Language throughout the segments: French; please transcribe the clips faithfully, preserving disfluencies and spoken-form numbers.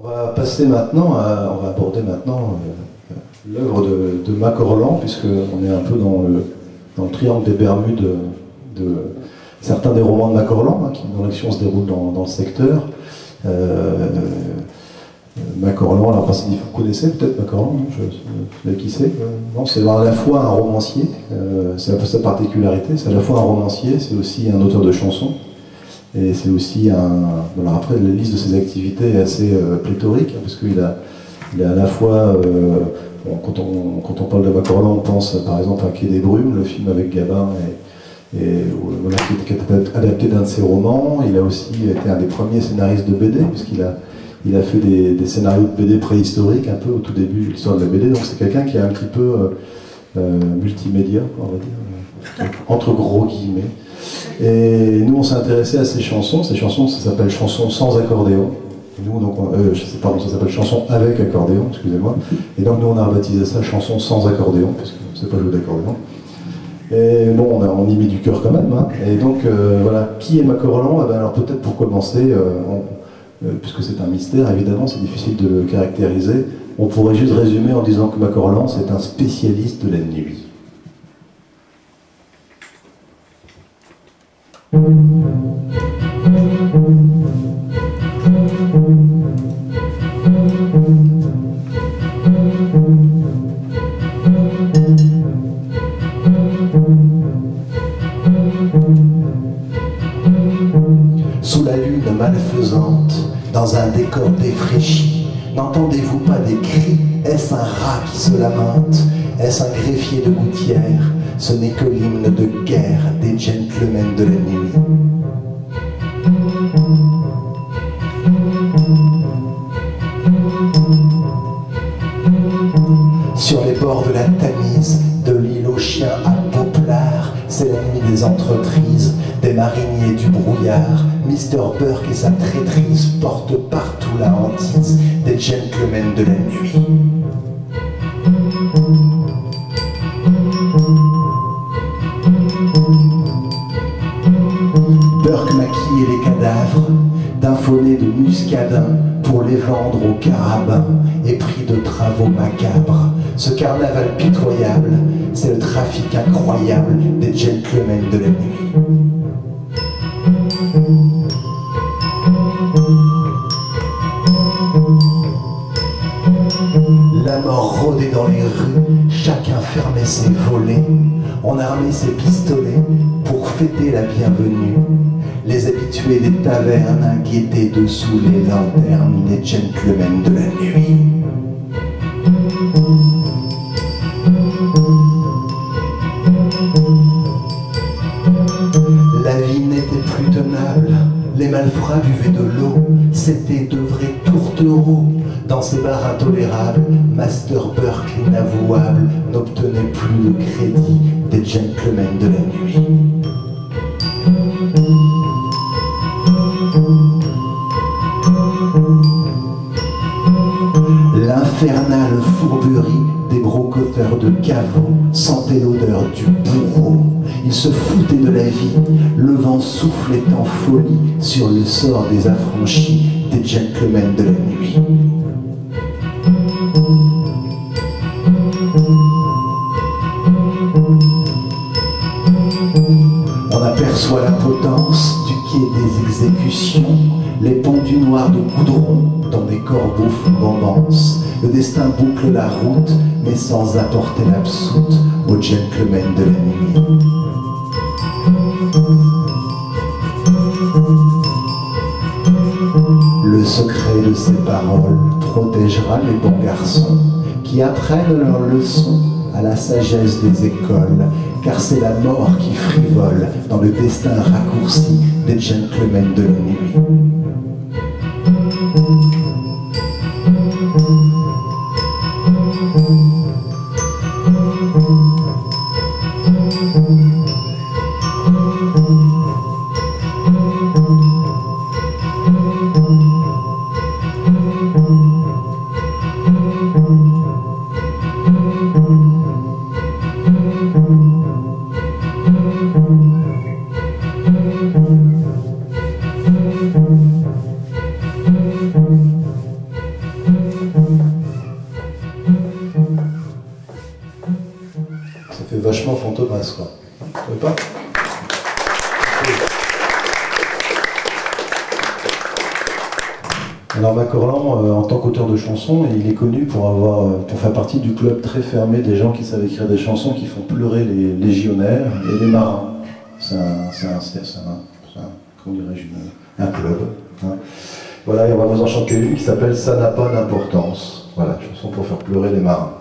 On va passer maintenant, à, on va aborder maintenant euh, l'œuvre de, de Mac Orlan, puisqu'on est un peu dans le, dans le triangle des Bermudes de, de certains des romans de Mac Orlan, hein, dont l'action se déroule dans, dans le secteur. Euh, Mac Orlan, alors vous connaissez peut-être Mac Orlan, je sais qui c'est. Non, c'est à la fois un romancier, euh, c'est un peu sa particularité, c'est à la fois un romancier, c'est aussi un auteur de chansons. Et c'est aussi un... Voilà, après, la liste de ses activités est assez euh, pléthorique, hein, parce qu'il a, il a à la fois... Euh, bon, quand, on, quand on parle de Mac Orlan, on pense par exemple à Quai des Brumes, le film avec Gabin, et, et, voilà, qui est adapté d'un de ses romans. Il a aussi été un des premiers scénaristes de B D, puisqu'il a, il a fait des, des scénarios de B D préhistoriques, un peu au tout début de l'histoire de la B D. Donc c'est quelqu'un qui est un petit peu euh, euh, multimédia, on va dire, entre gros guillemets. Et nous on s'est intéressé à ces chansons, ces chansons ça s'appelle chansons sans accordéon, et nous, donc, on, euh, pardon ça s'appelle chansons avec accordéon, excusez-moi, et donc nous on a rebaptisé ça chansons sans accordéon, parce que c'est pas jouer d'accordéon, et bon on, a, on y met du cœur quand même, hein. Et donc euh, voilà, qui est Mac Orlan? Eh ben, alors peut-être pour commencer, euh, on, euh, puisque c'est un mystère évidemment, c'est difficile de le caractériser, on pourrait juste résumer en disant que Mac Orlan c'est un spécialiste de la nuit. Sous la lune malfaisante, dans un décor défraîchi, n'entendez-vous pas des cris? Est-ce un rat qui se lamente? Est-ce un greffier de gouttière? Ce n'est que l'hymne de guerre des gentlemen de la nuit. Sur les bords de la Tamise, de l'île aux chiens à Poplar, c'est la nuit des entreprises, des mariniers du brouillard. Mister Burke et sa traîtrise portent partout la hantise des gentlemen de la nuit. Burke maquille les cadavres d'un follet de muscadins pour les vendre au carabin, épris de travaux macabres. Ce carnaval pitoyable, c'est le trafic incroyable des gentlemen de la nuit. La mort rôdait dans les rues, chacun fermait ses volets. On armait ses pistolets pour fêter la bienvenue. Les habitués des tavernes guettaient dessous les lanternes des gentlemen de la nuit. La vie n'était plus tenable, les malfrats buvaient de l'eau, c'était de vrais tourtereaux. Dans ces bars intolérables, Master Burke l'inavouable n'obtenait plus le crédit des gentlemen de la nuit. L'infernale fourberie des brocoteurs de caveau sentait l'odeur du bourreau. Ils se foutaient de la vie, le vent soufflait en folie sur le sort des affranchis des gentlemen de la nuit. On aperçoit la potence du quai des exécutions, les pendus noirs de goudron dans des corbeaux flambances. Le destin boucle la route, mais sans apporter l'absoute aux gentlemen de la nuit. Le secret de ces paroles protégera les bons garçons qui apprennent leurs leçons à la sagesse des écoles, car c'est la mort qui frivole dans le destin raccourci des gentlemen de la nuit. Thank you. vachement Fantomas, quoi. Vous ne trouvez pas ? Alors Mac Orlan, euh, en tant qu'auteur de chansons, il est connu pour avoir, euh, pour faire partie du club très fermé des gens qui savent écrire des chansons qui font pleurer les légionnaires et les marins. C'est un, c'est un, c'est un, c'est un, comment dirais-je, un club. Hein. Voilà, et on va vous en chanter une qui s'appelle « Ça n'a pas d'importance ». Voilà, chanson pour faire pleurer les marins.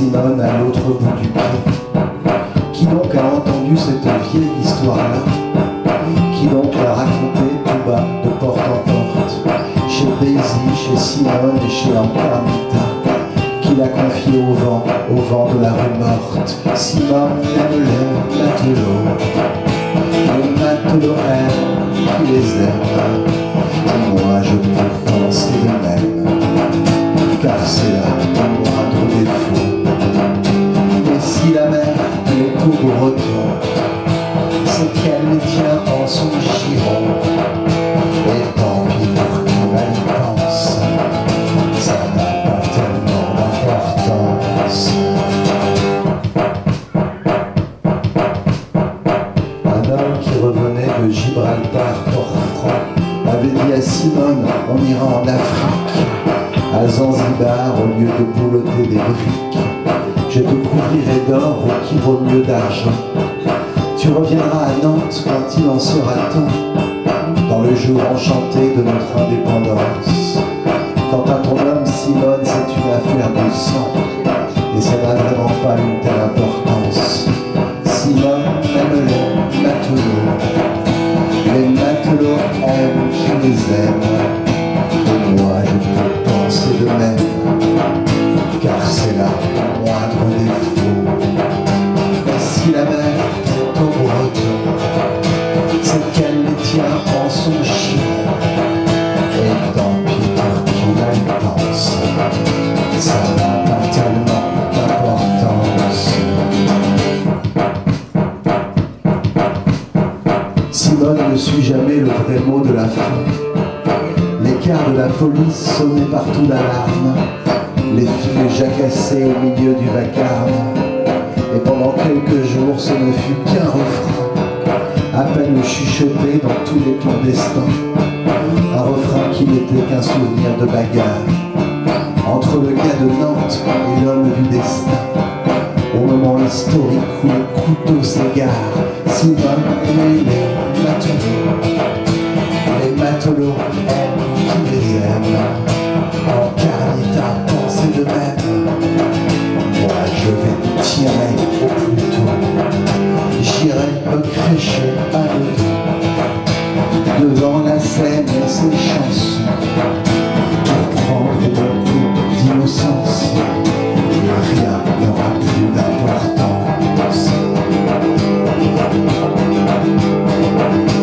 Simone à l'autre bout du quai. Qui donc a entendu cette vieille histoire-là? Qui donc l'a racontée tout bas, de porte en porte, chez Daisy, chez Simone et chez Ancarnita? Qui l'a confiée au vent, au vent de la rue morte? Simone aime les matelots, les matelots aiment qui les aiment. Et moi je peux penser de même, car c'est là mon moindre défaut. Si la mer est au breton, c'est qu'elle tient en son giron. Et tant pis pour qui mal pense, ça n'a pas tellement d'importance. Un homme qui revenait de Gibraltar, Port-Franc, avait dit à Simone en ira en Afrique, à Zanzibar au lieu de boulotter des briques. Je te couvrirai d'or ou qui vaut mieux d'argent. Tu reviendras à Nantes quand il en sera temps, dans le jour enchanté de notre indépendance. Quant à ton homme Simone, c'est une affaire de sang, et ça n'a vraiment pas une telle importance. Simone aime les matelots, les matelots aiment qui les aiment. Et moi je peux penser de même, car c'est là mon moindre défaut. Et si la mer est au breton, c'est qu'elle les tient en son chien. Et tant pis pour qui elle pense, ça n'a pas tellement d'importance. Simone ne suit jamais le vrai mot de la fin. L'écart de la police sonnait partout l'alarme. Les filles jacassaient au milieu du vacarme. Et pendant quelques jours, ce ne fut qu'un refrain, à peine chuchoté dans tous les clandestins. Un refrain qui n'était qu'un souvenir de bagarre entre le gars de Nantes et l'homme du destin. Au moment historique où le couteau s'égare, Sylvain aimait les matelots, les matelots aiment qui les aiment. Ancarnita pensait de même. Moi je vais tirer au plus tôt, j'irai me crécher à l'eau devant la scène et ses chansons, pour prendre le coup d'innocence. Rien n'aura plus d'importance. Thank you.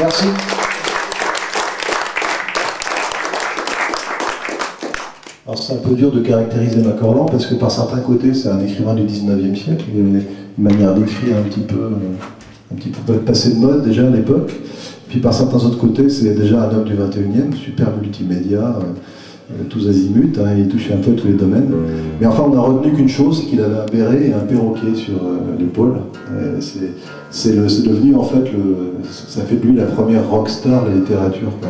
Merci. Alors c'est un peu dur de caractériser Mac Orlan parce que par certains côtés c'est un écrivain du dix-neuvième siècle, il avait une manière d'écrire un petit peu, un petit peu passé de mode déjà à l'époque. Puis par certains autres côtés c'est déjà un homme du vingt-et-unième, super multimédia, euh, tous azimuts, hein, il touchait un peu tous les domaines. Mais enfin on n'a retenu qu'une chose, c'est qu'il avait un béret et un perroquet sur euh, l'épaule. Euh, c'est devenu en fait, le, ça fait de lui la première rockstar de la littérature, quoi.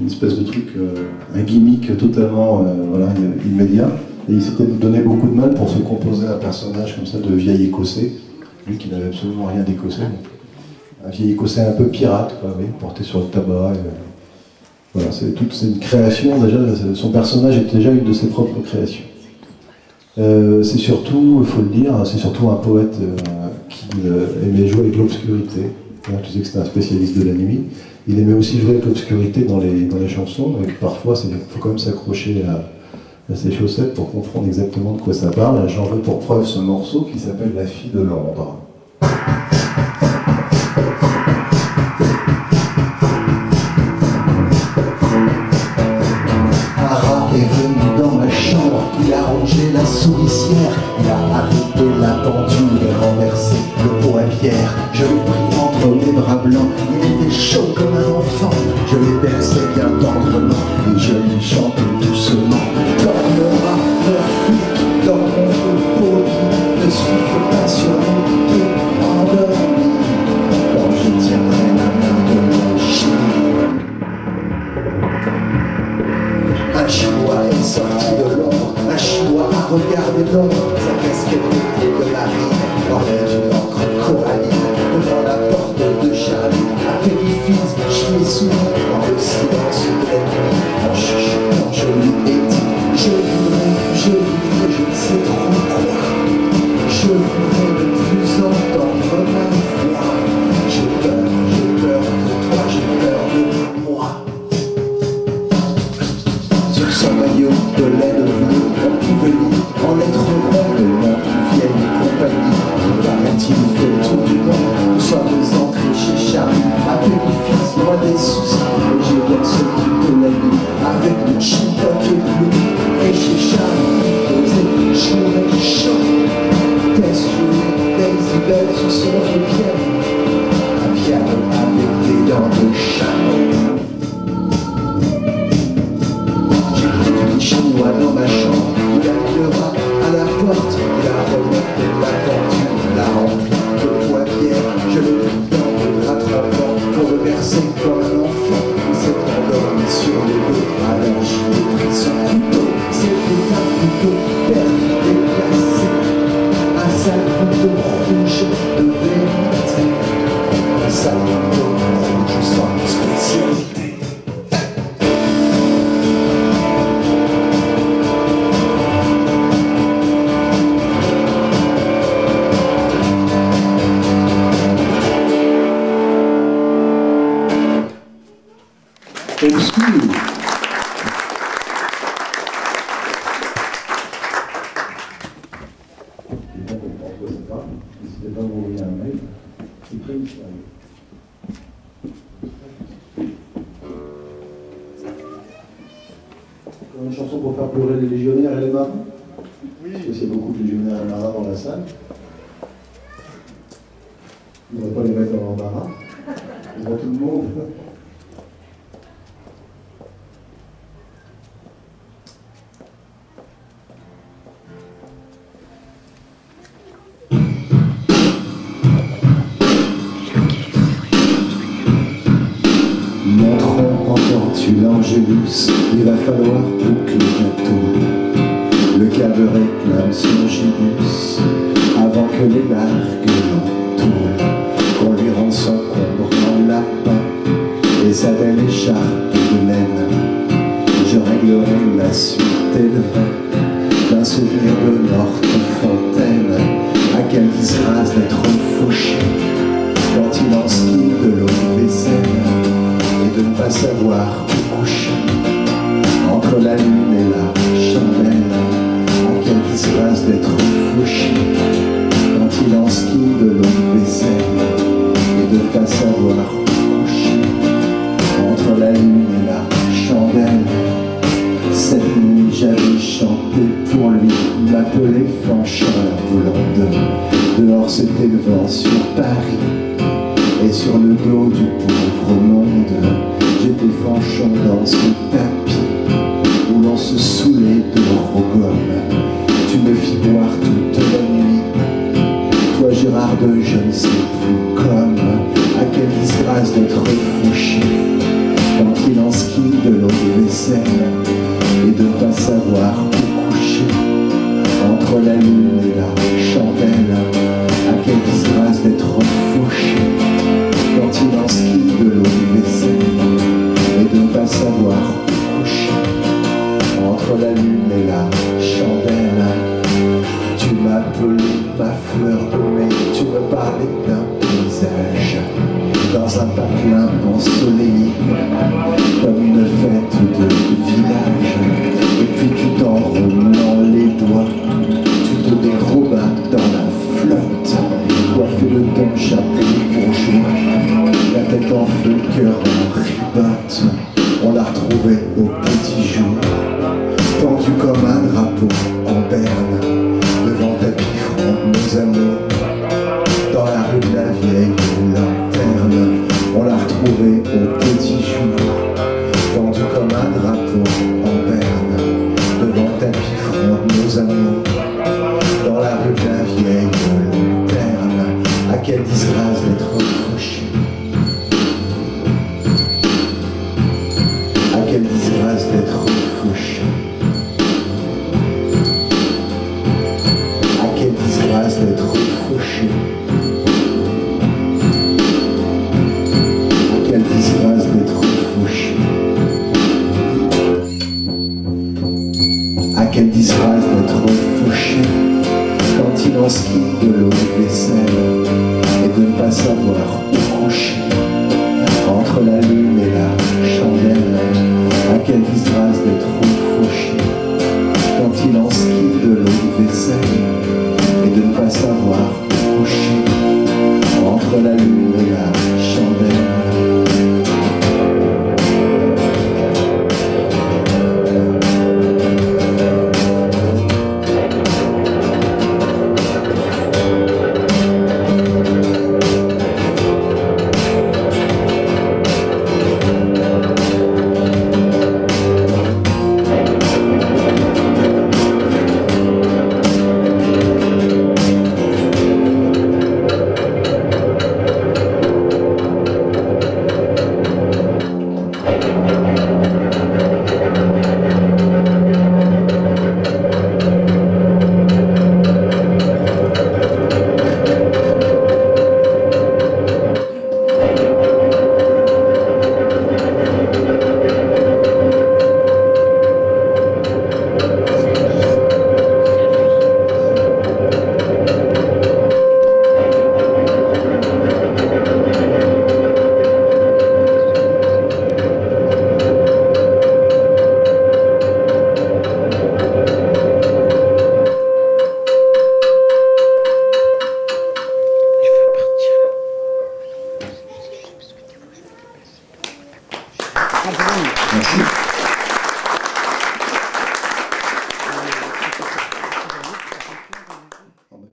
Une espèce de truc, euh, un gimmick totalement euh, voilà, immédiat. Et il s'était donné beaucoup de mal pour se composer un personnage comme ça de vieil écossais, lui qui n'avait absolument rien d'écossais. Un vieil écossais un peu pirate, quoi, oui, porté sur le tabac. Et, euh, voilà, c'est toute une création déjà, son personnage est déjà une de ses propres créations. Euh, c'est surtout, il faut le dire, c'est surtout un poète euh, qui euh, aimait jouer avec l'obscurité. Tu sais que c'était un spécialiste de la nuit. Il aimait aussi jouer avec l'obscurité dans les, dans les chansons, et parfois il faut quand même s'accrocher à, à ses chaussettes pour comprendre exactement de quoi ça parle. J'en veux pour preuve ce morceau qui s'appelle La Fille de l'ombre. Un rat est venu dans ma chambre, il a rongé la souricière, il a arrêté la pendule et renversé le pot à pierre. Je lui prie entre mes bras blancs, il était chaud comme un enfant. Je l'ai bercé bien tendrement et je lui chante doucement. Dans le rat, le flic, dans le pot, ne souffle pas sur mon pied endormi. Quand je tiendrai la main de mon chien. Un chinois est sorti de l'ombre, un chinois a regardé l'ombre, sa casquette était de marine, enlève une encre coralline. Devant la porte de Charlie, à périphyse, je me souviens dans le silence de la nuit. En chuchotant, je lui ai dit, je voudrais, je voudrais, je ne sais trop quoi. Je voudrais ne plus entendre ma voix. J'ai peur, j'ai peur de toi, j'ai peur de moi. Sur son maillot de laine bleue, enseveli, en lettres rondes, la plus vieille compagnie. Paraît-il fait le tour du monde. Nous sommes entrés chez Charlie, à périphérie, loin des soucis. Et j'ai bien sorti de la nuit, avec le chinois qui est bleu. Et chez Charlie, posé, chouette et chaud. Tess jouait Daisy Belle sur son vieux piano. Un piano avec des dents de chat. J'ai pris le chinois dans ma chambre, il a pleura à la porte, il a remonté la pendule. La remplie de poids pierre, je le pris dans le rattrapant pour le bercer comme un enfant. Il s'est endormi sur les deux, alors j'ai pris son couteau. C'était un couteau perdu déplacé, un sale couteau rouge de vérité, un sale couteau rouge sans spécialité. Il va falloir pour que le gâteau, le câble réclame son gibus, avant que les largues l'entourent, qu'on lui rend son combre en lapin et sa belle écharpe de laine. Je réglerai la suite élevée d'un souvenir de Mortefontaine, à quelle disgrâce d'être fauché quand il en skie de l'eau vaisselle et de ne pas savoir où coucher. Entre la lune et la chandelle, en quelle disgrâce d'être fauché quand il en skie de longue vaisselle et de ne pas savoir coucher. quand le cœur ribatte, on la retrouvait au petit jour, tendu comme un drapeau en berne, devant tapis franc nos amours. Dans la rue de la vieille lanterne, on la retrouvait au petit jour, tendu comme un drapeau en berne, devant tapis franc nos amours. Dans la rue de la vieille lanterne, à quelle disgrâce d'être fauché, à quelle disgrâce d'être fauché, à quelle disgrâce d'être fauché, à quelle disgrâce d'être fauché, à quelle disgrâce d'être fauché, quand il en skie de l'eau de vaisselle et de ne pas savoir où coucher entre la lune et la chandelle. À quelle disgrâce d'être fauché, quand il en skie de l'eau de vaisselle et de ne pas savoir où coucher entre la lune et la Merci.